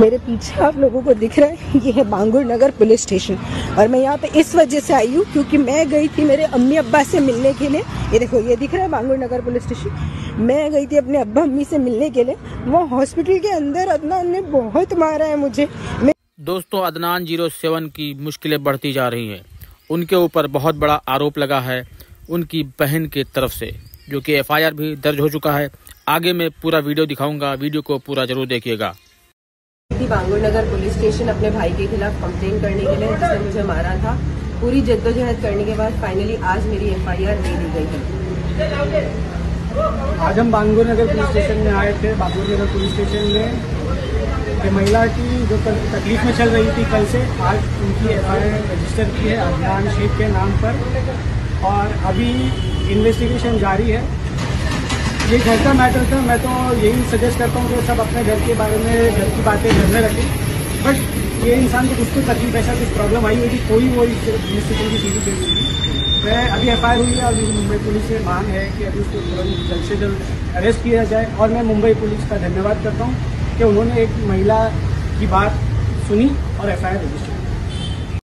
मेरे पीछे आप लोगों को दिख रहा है, ये है बांगुर नगर पुलिस स्टेशन। और मैं यहाँ पे इस वजह से आई हूँ क्योंकि मैं गई थी मेरे अम्मी अब्बा से मिलने के लिए। ये देखो, ये दिख रहा है बांगुर नगर पुलिस स्टेशन। मैं गई थी अपने अब्बा अम्मी से मिलने के लिए। वो हॉस्पिटल के अंदर अदनान ने बहुत मारा है मुझे। दोस्तों, अदनान 07 की मुश्किलें बढ़ती जा रही है। उनके ऊपर बहुत बड़ा आरोप लगा है उनकी बहन की तरफ से, जो कि FIR भी दर्ज हो चुका है। आगे मैं पूरा वीडियो दिखाऊंगा, वीडियो को पूरा जरूर देखिएगा। बांगुर नगर पुलिस स्टेशन अपने भाई के खिलाफ कंप्लेन करने के लिए, जिसने मुझे मारा था। पूरी जद्दोजहद करने के बाद फाइनली आज मेरी FIR दे दी गई है। आज हम बांगुर नगर पुलिस स्टेशन में आए थे। बांगुर नगर पुलिस स्टेशन में महिला की जो तकलीफ में चल रही थी कल से, आज उनकी FIR रजिस्टर की है अदनान शेख के नाम पर, और अभी इन्वेस्टिगेशन जारी है। ये घर का मैटर था। मैं तो यही सजेस्ट करता हूँ कि सब अपने घर के बारे में, घर की बातें घर में रखें। बट ये इंसान को कुछ तो तकलीफ, ऐसा कुछ प्रॉब्लम आई हुई थी, कोई वो इस सिस्टम की चीज़ें चल रही थी। मैं अभी FIR हुई है, अभी मुंबई पुलिस से मांग है कि अभी उसको तुरंत जल्द से जल्द अरेस्ट किया जाए। और मैं मुंबई पुलिस का धन्यवाद करता हूँ कि उन्होंने एक महिला की बात सुनी और FIR रजिस्टर